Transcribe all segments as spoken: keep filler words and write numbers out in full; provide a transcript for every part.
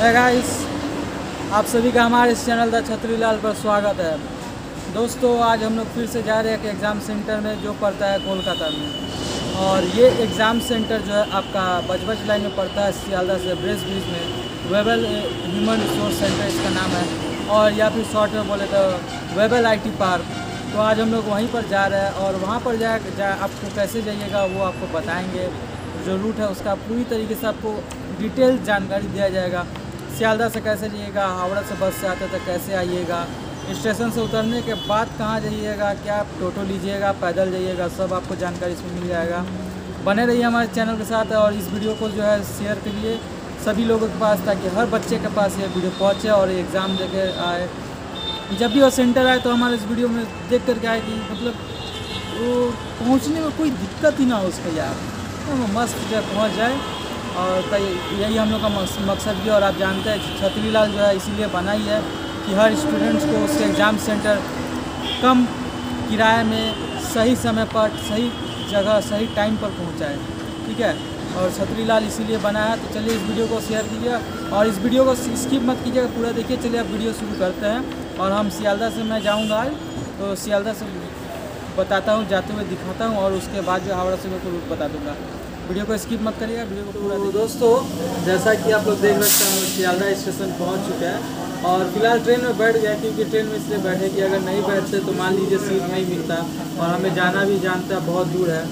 है गाइस, आप सभी का हमारे इस चैनल द छत्रीलाल पर स्वागत है। दोस्तों आज हम लोग फिर से जा रहे हैं कि एग्ज़ाम सेंटर में जो पड़ता है कोलकाता में, और ये एग्ज़ाम सेंटर जो है आपका बजबज लाइन में पड़ता है, सियालदा से ब्रेस ब्रिज में। वेबल ह्यूमन रिसोर्स सेंटर इसका नाम है, और या फिर शॉर्ट में बोले तो वेबल आई टी पार्क। तो आज हम लोग वहीं पर जा रहे हैं, और वहाँ पर जा, जा आपको कैसे जाइएगा वो आपको बताएँगे। जो रूट है उसका पूरी तरीके से आपको डिटेल जानकारी दिया जाएगा। सियालदा से कैसे जाइएगा, हावड़ा से बस से आते तक कैसे आइएगा, स्टेशन से उतरने के बाद कहाँ जाइएगा, क्या आप टोटो लीजिएगा, पैदल जाइएगा, सब आपको जानकारी इसमें मिल जाएगा। बने रहिए हमारे चैनल के साथ, और इस वीडियो को जो है शेयर करिए सभी लोगों के पास, ताकि हर बच्चे के पास ये वीडियो पहुँचे और एग्ज़ाम देके आए। जब भी वो सेंटर आए तो हमारे इस वीडियो में देख करके आए कि मतलब वो पहुँचने में कोई दिक्कत ही ना हो उसको, यार मस्त जगह पहुँच जाए। और यही हम लोग का मकसद भी है, और आप जानते हैं छतरीलाल जो है इसीलिए बना ही है कि हर स्टूडेंट्स को उसके एग्ज़ाम सेंटर कम किराए में सही समय पर सही जगह सही टाइम पर पहुंचाए, ठीक है। और छतरीलाल इसीलिए बना है। तो चलिए इस वीडियो को शेयर कीजिए, और इस वीडियो को स्किप मत कीजिएगा, पूरा देखिए। चलिए आप वीडियो शुरू करते हैं, और हम सियालदा से मैं जाऊँगा आज, तो सियालदा से बताता हूँ, जाते हुए दिखाता हूँ, और उसके बाद जो हावड़ा से मेरे रूट बता दूँगा। वीडियो को स्किप मत करिएगा, वीडियो को पूरा। तो दोस्तों जैसा कि आप लोग देख सकते हैं सियालदा स्टेशन पहुंच चुके हैं, और फिलहाल ट्रेन में बैठ गए, क्योंकि ट्रेन में इसलिए बैठे कि अगर नहीं बैठते तो मान लीजिए सीट नहीं मिलता, और हमें जाना भी जानता है बहुत दूर है।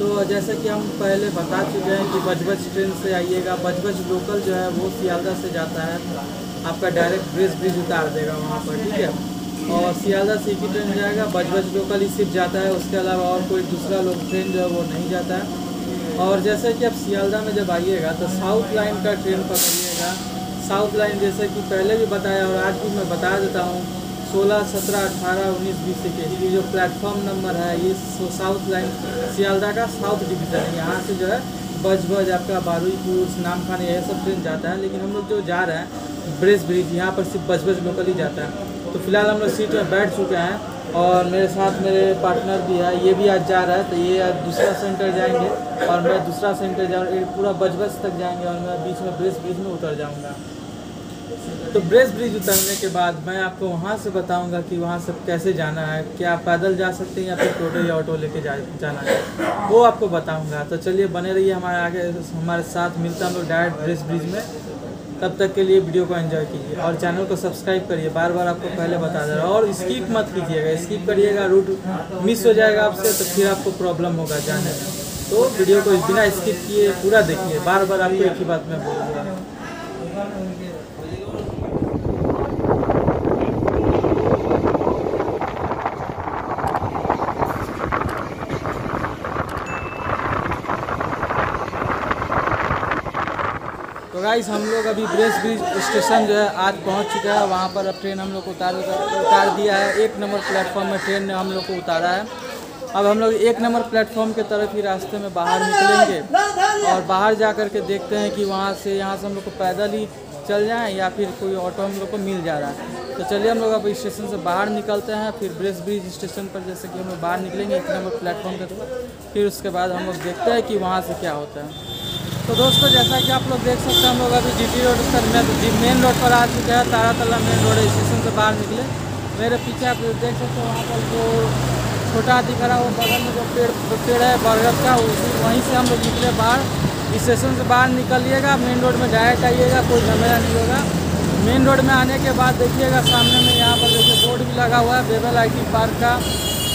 तो जैसे कि हम पहले बता चुके हैं कि बजबज ट्रेन से आइएगा। बजबज लोकल जो है वो सियालदा से जाता है, आपका डायरेक्ट ब्रेस ब्रिज उतार देगा वहाँ पर, ठीक है। और सियालदा से की ट्रेन जाएगा, बजबज लोकल ही सिर्फ जाता है, उसके अलावा और कोई दूसरा लोग ट्रेन जो है वो नहीं जाता है। और जैसा कि आप सियालदा में जब आइएगा तो साउथ लाइन का ट्रेन पकड़िएगा। साउथ लाइन जैसे कि पहले भी बताया और आज भी मैं बता देता हूँ, सोलह, सत्रह, अठारह, उन्नीस, बीस के जो प्लेटफॉर्म नंबर है ये साउथ लाइन सियालदा का साउथ डिवीज़न है। यहाँ से जो है बजबज आपका बारुईपुर नामखाना यह सब ट्रेन जाता है, लेकिन हम लोग जो जा रहे हैं ब्रेस ब्रिज, यहाँ पर सिर्फ बजबज लोकल ही जाता है। तो फिलहाल हम लोग सीट में बैठ चुके हैं, और मेरे साथ मेरे पार्टनर भी है, ये भी आज जा रहा है। तो ये दूसरा सेंटर जाएंगे और मैं दूसरा सेंटर जाऊँगा, पूरा बजबज तक जाएंगे, और मैं बीच में ब्रेस ब्रिज में उतर जाऊँगा। तो ब्रेस ब्रिज उतरने के बाद मैं आपको वहाँ से बताऊँगा कि वहाँ से कैसे जाना है, क्या पैदल जा सकते हैं या फिर टोटो या ऑटो लेके जा जाना है, वो आपको बताऊँगा। तो चलिए बने रहिए हमारे आगे, हमारे साथ मिलता हम लोग डायरेक्ट ब्रेस ब्रिज में। तब तक के लिए वीडियो को एंजॉय कीजिए, और चैनल को सब्सक्राइब करिए, बार बार आपको पहले बता दे रहा हूँ। और स्किप मत कीजिएगा, स्किप करिएगा रूट मिस हो जाएगा आपसे, तो फिर आपको प्रॉब्लम होगा जाने में। तो वीडियो को बिना स्किप किए पूरा देखिए, बार बार आपको एक ही बात में बोलूँगा। गाइस हम लोग अभी ब्रेस ब्रिज स्टेशन जो है आज पहुंच चुका है, वहां पर अब ट्रेन हम लोग को उतार उतार दिया है। एक नंबर प्लेटफॉर्म में ट्रेन ने हम लोग को उतारा है। अब हम लोग एक नंबर प्लेटफॉर्म के तरफ ही रास्ते में बाहर निकलेंगे, और बाहर जा कर के देखते हैं कि वहां से यहाँ से हम लोग को पैदल ही चल जाएँ या फिर कोई ऑटो हम लोग को मिल जा रहा है। तो चलिए हम लोग अब स्टेशन से बाहर निकलते हैं, फिर ब्रेस ब्रिज स्टेशन पर जैसे कि हम लोग बाहर निकलेंगे एक नंबर प्लेटफॉर्म के तरफ, फिर उसके बाद हम लोग देखते हैं कि वहाँ से क्या होता है। तो दोस्तों जैसा कि आप लोग देख सकते हैं, हम लोग अभी जी टी रोड पर मेन रोड पर आ चुके हैं। तारातला मेन रोड स्टेशन से बाहर निकले, मेरे पीछे आप देख सकते हैं वहाँ पर जो छोटा दिख रहा है वो बगल में जो पेड़ पेड़ है बरगद का, वहीं से हम लोग निकले बाहर। स्टेशन से बाहर निकलिएगा, मेन रोड में डायरेक्ट आइएगा, कोई झमेला नहीं होगा। मेन रोड में आने के बाद देखिएगा सामने में यहाँ पर देखिए बोर्ड भी लगा हुआ है वेबल आई टी पार्क का।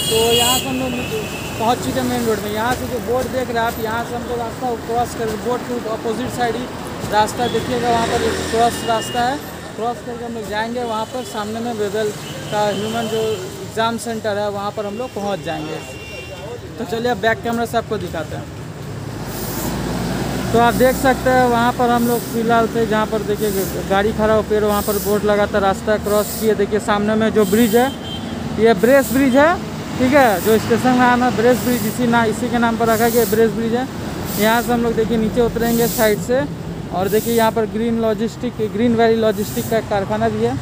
तो यहाँ से हम लोग पहुँच चुके हैं मेन रोड में। यहाँ से जो बोर्ड देख रहे हैं आप, यहाँ से हम लोग रास्ता क्रॉस कर बोर्ड के अपोजिट साइड ही रास्ता देखिएगा, वहाँ पर एक क्रॉस रास्ता है, क्रॉस करके हम लोग जाएंगे। वहाँ पर सामने में वेबल का ह्यूमन जो एग्ज़ाम सेंटर है वहाँ पर हम लोग पहुँच जाएंगे। तो चलिए अब बैक कैमरा से आपको दिखाते हैं। तो आप देख सकते हैं वहाँ पर हम लोग फिलहाल थे, जहाँ पर देखिए गाड़ी खड़ा हो पेड़, वहाँ पर बोर्ड लगा था, रास्ता क्रॉस किए। देखिए सामने में जो ब्रिज है ये ब्रेस ब्रिज है, ठीक है, जो स्टेशन का नाम है ब्रेस ब्रिज, इसी ना इसी के नाम पर रखा गया ब्रेस ब्रिज है। यहाँ से हम लोग देखिए नीचे उतरेंगे साइड से, और देखिए यहाँ पर green logistic green valley logistic का कारखाना भी है।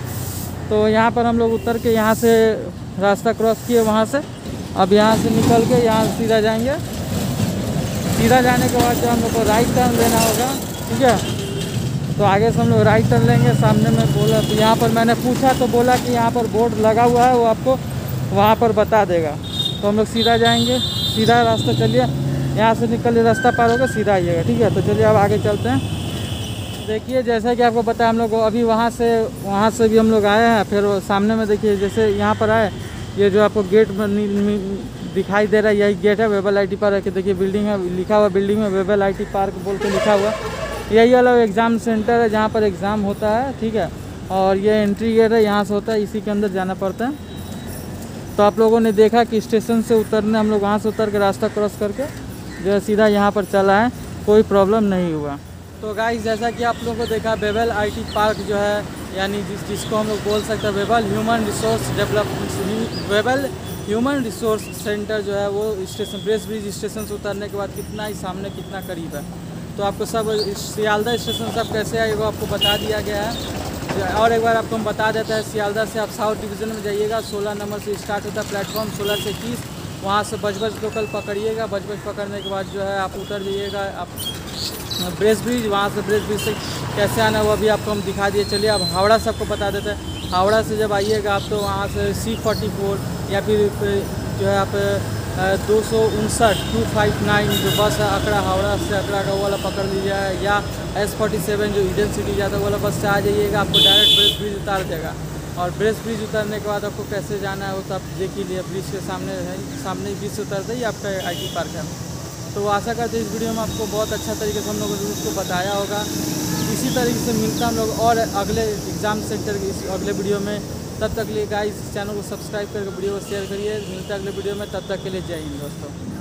तो यहाँ पर हम लोग उतर के यहाँ से रास्ता क्रॉस किए, वहाँ से अब यहाँ से निकल के यहाँ सीधा जाएंगे। सीधा जाने के बाद जो हम लोग को राइट टर्न लेना होगा, ठीक है। तो आगे से हम लोग राइट टर्न लेंगे। सामने में बोला तो यहाँ पर मैंने पूछा तो बोला कि यहाँ पर बोर्ड लगा हुआ है, वो आपको वहाँ पर बता देगा। तो हम लोग सीधा जाएंगे, सीधा रास्ता चलिए, यहाँ से निकलिए, रास्ता पार होगा, सीधा आइएगा, ठीक है। तो चलिए अब आगे चलते हैं। देखिए जैसा कि आपको पता है हम लोग अभी वहाँ से वहाँ से भी हम लोग आए हैं, फिर सामने में देखिए जैसे यहाँ पर आए, ये जो आपको गेट दिखाई दे रहा है यही गेट है वेबल आई टी पार्क। देखिए बिल्डिंग है, लिखा हुआ बिल्डिंग में वेबल आई टी पार्क बोल के लिखा हुआ। यही वाला एग्ज़ाम सेंटर है जहाँ पर एग्ज़ाम होता है, ठीक है। और ये एंट्री गेट है, यहाँ से होता है, इसी के अंदर जाना पड़ता है। तो आप लोगों ने देखा कि स्टेशन से उतरने हम लोग वहाँ से उतर के रास्ता क्रॉस करके जो है सीधा यहाँ पर चला है, कोई प्रॉब्लम नहीं हुआ। तो गाइस जैसा कि आप लोगों को देखा वेबल आई टी पार्क जो है, यानी जिस जिसको हम लोग बोल सकते हैं वेबल ह्यूमन रिसोर्स डेवलपमेंट वेबल ह्यूमन रिसोर्स सेंटर जो है, वो स्टेशन ब्रेस ब्रिज स्टेशन से उतरने के बाद कितना ही सामने कितना करीब है। तो आपको सब सियालदा स्टेशन से आप कैसे आए वो आपको बता दिया गया है। और एक बार आपको हम बता देते हैं, सियालदा से आप साउथ डिवीज़न में जाइएगा, सोलह नंबर से स्टार्ट होता है प्लेटफॉर्म, सोलह से इक्कीस, वहाँ से बजबज लोकल पकड़िएगा। बजबज पकड़ने के बाद जो है आप उतर जाइएगा आप ब्रेस ब्रिज, वहाँ से ब्रेस ब्रिज से कैसे आना वो अभी आपको हम दिखा दिए। चलिए अब हावड़ा से आपको बता देते हैं, हावड़ा से जब आइएगा आप तो वहाँ से सी फोर्टी फोर या फिर जो है आप दो सौ उनसठ टू फाइव नाइन जो बस है अकड़ा हावड़ा से अकड़ा का वो वाला पकड़ लीजिए, या एस फोर्टी सेवन जो ईडन सिटी जाता है वाला बस से आ जाइएगा, आपको डायरेक्ट ब्रेस ब्रिज उतार देगा। और ब्रेस ब्रिज उतरने के बाद आपको कैसे जाना है वो तो आप देखिए, ब्रिज के सामने है, सामने ब्रिज से उतरते ही आपका आई टी पार्क है। तो आशा करते हैं इस वीडियो में आपको बहुत अच्छा तरीके से हम लोगों ने उसको बताया होगा। इसी तरीके से मिलता हम लोग और अगले एग्ज़ाम सेंटर के इस अगले वीडियो में। तब तक के लिए गाइस चैनल को सब्सक्राइब करके वीडियो को शेयर करिए। मिलते हैं अगले वीडियो में, तब तक के लिए जय हिंद दोस्तों।